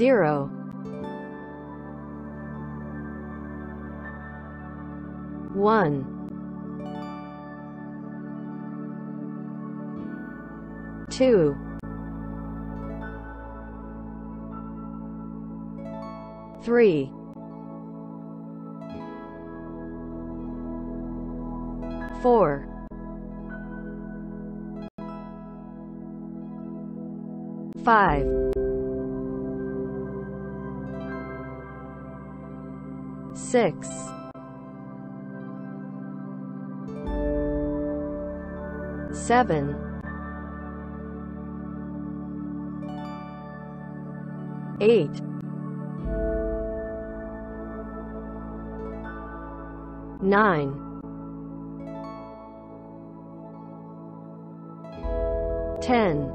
0. 1. 2. 3. 4. 5. 6. 7. 8. 9. 10.